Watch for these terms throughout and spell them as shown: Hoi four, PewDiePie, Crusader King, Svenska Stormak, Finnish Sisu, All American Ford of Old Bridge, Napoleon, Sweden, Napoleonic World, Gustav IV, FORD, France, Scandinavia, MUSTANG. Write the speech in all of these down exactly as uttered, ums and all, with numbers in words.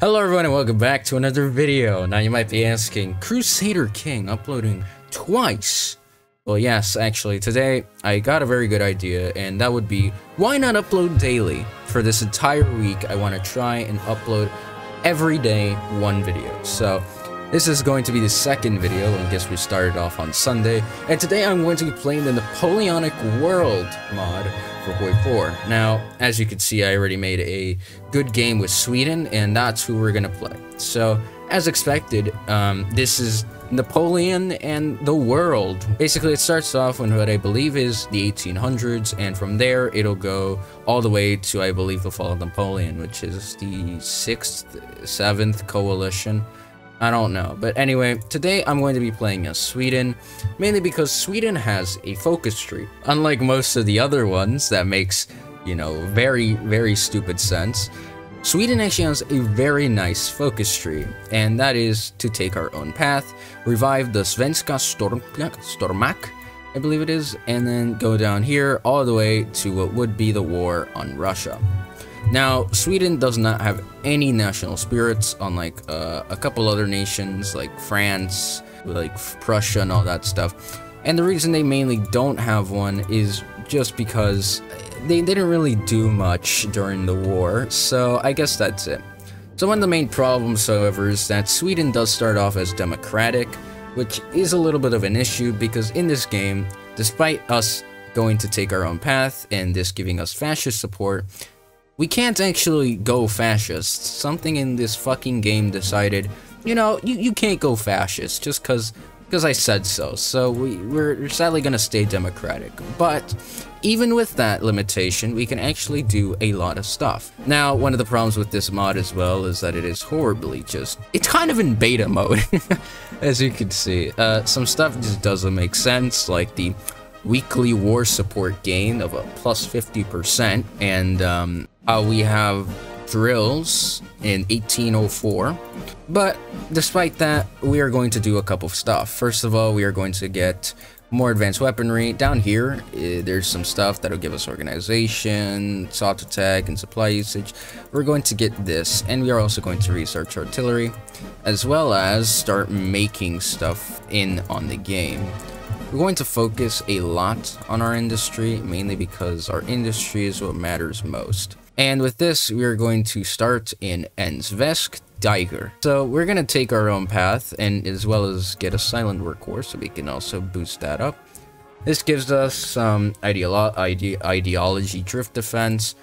Hello everyone and welcome back to another video. Now you might be asking, Crusader King uploading twice? Well yes, actually today I got a very good idea, and that would be why not upload daily? For this entire week I want to try and upload every day one video. So this is going to be the second video, and I guess we started off on Sunday. And today I'm going to be playing the Napoleonic World mod for Hoi four. Now, as you can see, I already made a good game with Sweden, and that's who we're gonna play. So, as expected, um, this is Napoleon and the world. Basically, it starts off when what I believe is the eighteen hundreds, and from there, it'll go all the way to, I believe, the fall of Napoleon, which is the sixth, seventh coalition. I don't know, but anyway, today I'm going to be playing as Sweden, mainly because Sweden has a focus tree. Unlike most of the other ones that makes, you know, very, very stupid sense, Sweden actually has a very nice focus tree, and that is to take our own path, revive the Svenska Stormak, I believe it is, and then go down here all the way to what would be the war on Russia. Now, Sweden does not have any national spirits, unlike uh, a couple other nations like France, like Prussia and all that stuff. And the reason they mainly don't have one is just because they didn't really do much during the war, so I guess that's it. So one of the main problems, however, is that Sweden does start off as democratic, which is a little bit of an issue because in this game, despite us going to take our own path and this giving us fascist support, we can't actually go fascist. Something in this fucking game decided, you know, you, you can't go fascist just cause, cause I said so. So we, we're sadly gonna stay democratic. But even with that limitation, we can actually do a lot of stuff. Now, one of the problems with this mod as well is that it is horribly just, it's kind of in beta mode, as you can see. Uh, some stuff just doesn't make sense, like the weekly war support gain of a plus fifty percent, and um, uh, we have drills in eighteen oh four. But despite that, we are going to do a couple of stuff. First of all, we are going to get more advanced weaponry. Down here, uh, there's some stuff that'll give us organization, soft attack, and supply usage. We're going to get this, and we are also going to research artillery, as well as start making stuff in on the game. We're going to focus a lot on our industry, mainly because our industry is what matters most. And with this, we are going to start in Svenska Stormak. So we're going to take our own path, and as well as get a silent workforce, so we can also boost that up. This gives us some ideolo ide ideology drift defense.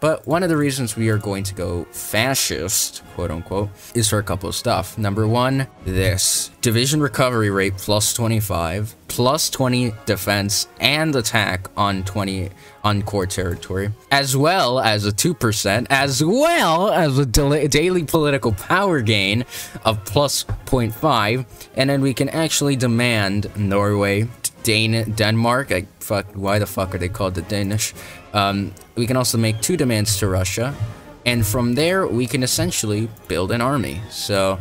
But one of the reasons we are going to go fascist, quote unquote, is for a couple of stuff. Number one, this. Division recovery rate plus twenty-five, plus twenty defense and attack on twenty on core territory, as well as a two percent, as well as a daily political power gain of plus zero point five. And then we can actually demand Norway, Dan Denmark, I fuck, why the fuck are they called the Danish? Um, we can also make two demands to Russia, and from there we can essentially build an army. So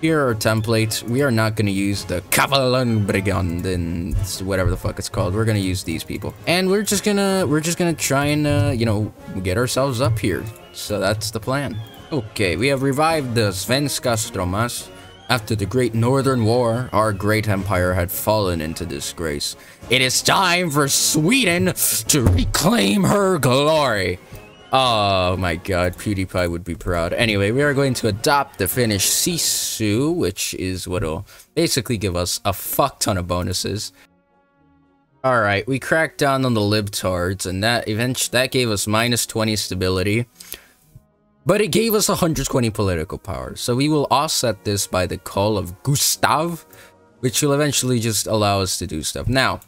here are our templates. We are not going to use the Kavallenbriganden, whatever the fuck it's called. We're going to use these people, and we're just gonna we're just gonna try and uh, you know, get ourselves up here. So that's the plan. Okay, we have revived the Svenska Stormak. After the Great Northern War, our great empire had fallen into disgrace. It is time for Sweden to reclaim her glory. Oh my god, PewDiePie would be proud. Anyway, we are going to adopt the Finnish Sisu, which is what'll basically give us a fuck ton of bonuses. Alright, we cracked down on the libtards, and that eventually that gave us minus twenty stability. But it gave us one hundred twenty political power, so we will offset this by the call of Gustav, which will eventually just allow us to do stuff. Now,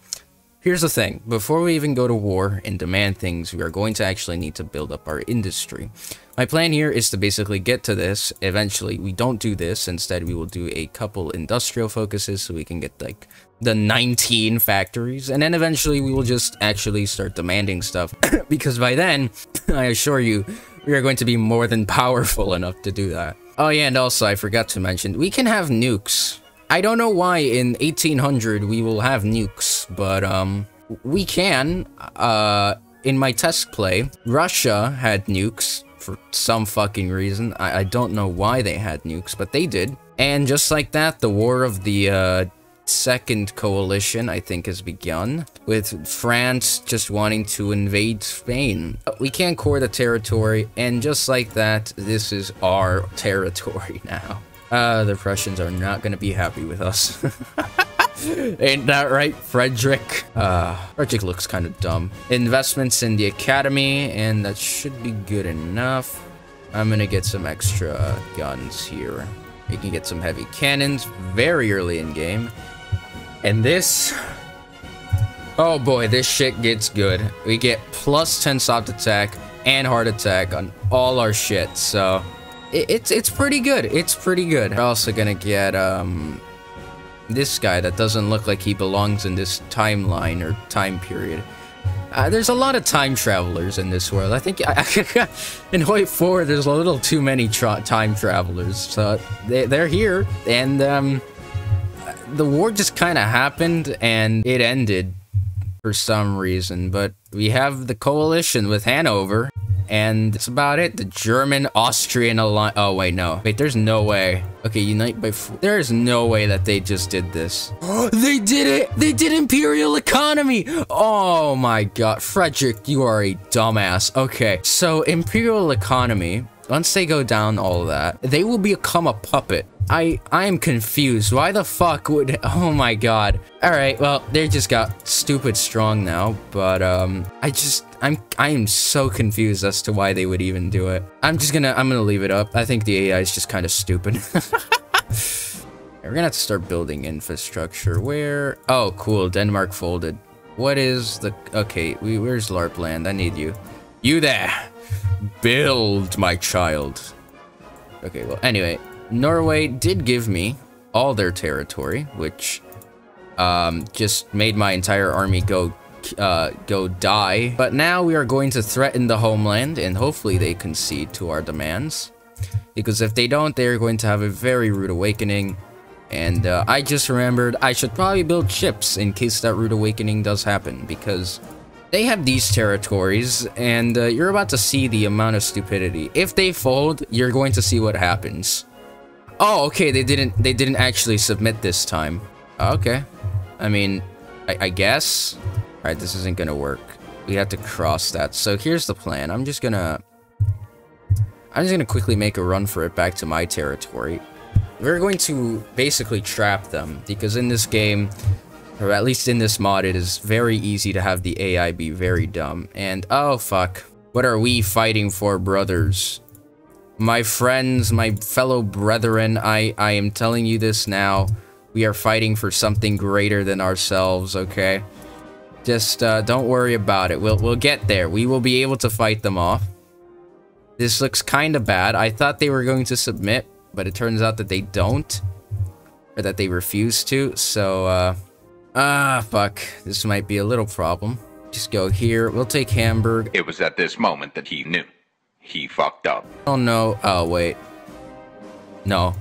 here's the thing. Before we even go to war and demand things, we are going to actually need to build up our industry. My plan here is to basically get to this. Eventually, we don't do this. Instead, we will do a couple industrial focuses so we can get, like, the nineteen factories. And then eventually, we will just actually start demanding stuff. Because by then, I assure you, we are going to be more than powerful enough to do that. Oh yeah, and also I forgot to mention, we can have nukes. I don't know why in eighteen hundred we will have nukes, but um, we can. Uh, in my test play, Russia had nukes, for some fucking reason. I, I don't know why they had nukes, but they did. And just like that, the War of the uh, Second Coalition, I think, has begun, with France just wanting to invade Spain. We can't core the territory, and just like that, this is our territory now. Uh, the Prussians are not going to be happy with us. Ain't that right, Frederick? Uh, Frederick looks kind of dumb. Investments in the academy, and that should be good enough. I'm going to get some extra guns here. You can get some heavy cannons very early in game. And this... oh boy, this shit gets good. We get plus ten soft attack and heart attack on all our shit, so... It's it's pretty good. It's pretty good. We're also gonna get um this guy that doesn't look like he belongs in this timeline or time period. Uh, there's a lot of time travelers in this world. I think I, I, in Hoyt four there's a little too many tra time travelers. So they they're here, and um the war just kind of happened and it ended for some reason. But we have the coalition with Hanover. And that's about it. The German-Austrian alliance. Oh, wait, no. Wait, there's no way. Okay, unite by four. There is no way that they just did this. They did it! They did imperial economy! Oh my god. Frederick, you are a dumbass. Okay, so imperial economy, once they go down all that, they will become a puppet. I, I am confused. Why the fuck would... oh my god. Alright, well, they just got stupid strong now, but um, I just... I'm I am so confused as to why they would even do it. I'm just gonna I'm gonna leave it up. I think the A I is just kind of stupid. We're gonna have to start building infrastructure. Where? Oh, cool. Denmark folded. What is the? Okay, we where's LARP land? I need you. You there? Build, my child. Okay. Well, anyway, Norway did give me all their territory, which um just made my entire army go. Uh, go die. But now we are going to threaten the homeland, and hopefully they concede to our demands, because if they don't, they're going to have a very rude awakening. And uh, I just remembered I should probably build ships in case that rude awakening does happen, because they have these territories, and uh, you're about to see the amount of stupidity. If they fold, you're going to see what happens. Oh, okay, they didn't they didn't actually submit this time. Okay, I mean, I, I guess. Alright, this isn't gonna work. We have to cross that. So here's the plan. I'm just gonna... I'm just gonna quickly make a run for it back to my territory. We're going to basically trap them, because in this game, or at least in this mod, it is very easy to have the A I be very dumb. And, oh fuck. What are we fighting for, brothers? My friends, my fellow brethren, I, I am telling you this now. We are fighting for something greater than ourselves, okay? Just uh, don't worry about it. We'll we'll get there. We will be able to fight them off. This looks kind of bad. I thought they were going to submit, but it turns out that they don't, or that they refuse to. So uh, ah, fuck. This might be a little problem. Just go here. We'll take Hamburg. It was at this moment that he knew he fucked up. Oh no! Oh wait. No.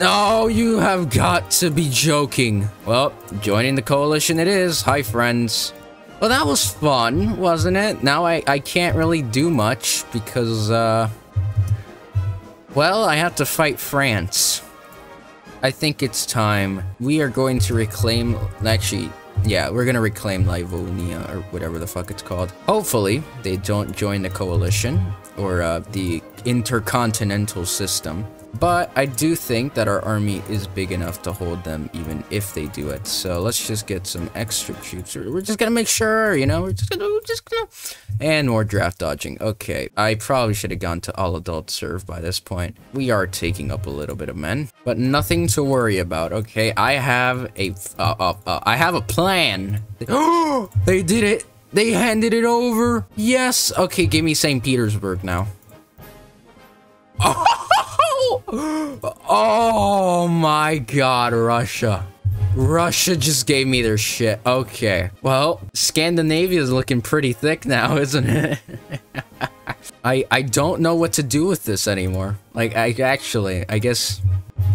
No, you have got to be joking. Well, joining the coalition it is. Hi, friends. Well, that was fun, wasn't it? Now I, I can't really do much because, uh... well, I have to fight France. I think it's time. We are going to reclaim... actually, yeah, we're going to reclaim Livonia or whatever the fuck it's called. Hopefully, they don't join the coalition or uh, the intercontinental system. But I do think that our army is big enough to hold them even if they do it. So let's just get some extra troops. We're just gonna make sure, you know, we're just gonna, we're just gonna... and more draft dodging. Okay, I probably should have gone to all adult serve by this point. We are taking up a little bit of men, but nothing to worry about, okay? I have a... Uh, uh, uh, I have a plan. Oh, they did it. They handed it over. Yes. Okay, give me Saint Petersburg now. Oh! Oh my god, Russia. Russia just gave me their shit. Okay. Well, Scandinavia is looking pretty thick now, isn't it? I I don't know what to do with this anymore. Like, I actually, I guess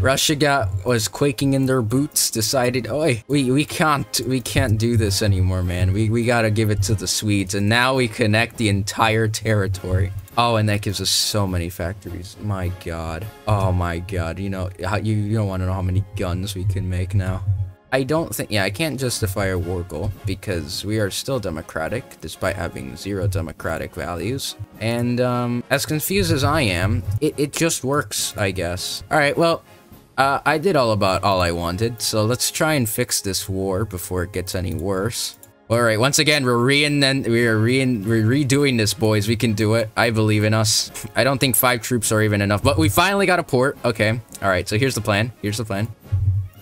Russia got was quaking in their boots, decided, "Oi, we we can't we can't do this anymore, man. We we got to give it to the Swedes." And now we connect the entire territory. Oh, and that gives us so many factories. My god. Oh my god. You know, you, you don't want to know how many guns we can make now. I don't think, yeah, I can't justify our war goal because we are still democratic despite having zero democratic values. And um, as confused as I am, it, it just works, I guess. All right, well, uh, I did all about all I wanted. So let's try and fix this war before it gets any worse. All right, once again, we're reinventing, we are re we're redoing this, boys. We can do it. I believe in us. I don't think five troops are even enough, but we finally got a port. Okay. All right, so here's the plan. Here's the plan.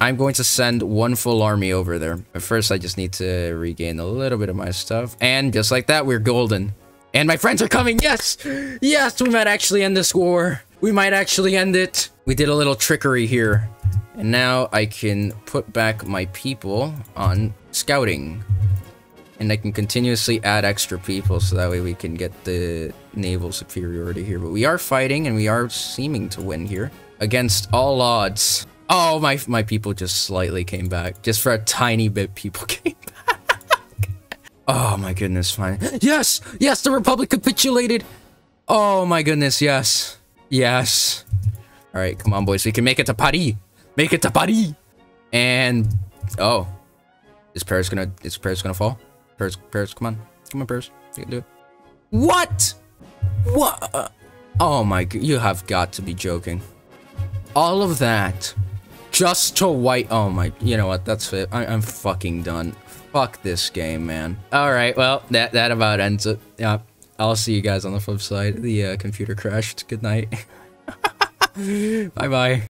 I'm going to send one full army over there. But first, I just need to regain a little bit of my stuff. And just like that, we're golden. And my friends are coming. Yes! Yes, we might actually end this war. We might actually end it. We did a little trickery here. And now I can put back my people on scouting. And I can continuously add extra people so that way we can get the naval superiority here. But we are fighting and we are seeming to win here against all odds. Oh, my my people just slightly came back. Just for a tiny bit, people came back. Oh, my goodness. Fine. Yes! Yes, the Republic capitulated! Oh, my goodness. Yes. Yes. All right, come on, boys. We can make it to Paris. Make it to Paris. And... oh. Is Paris gonna... is Paris gonna fall? Paris, Paris, come on. Come on, Paris. You can do it. What? What? Oh, my... you have got to be joking. All of that... just to white- oh my- you know what, that's it. I I'm fucking done. Fuck this game, man. Alright, well, that- that about ends it. Yeah, I'll see you guys on the flip side. The, uh, computer crashed. Good night. Bye-bye.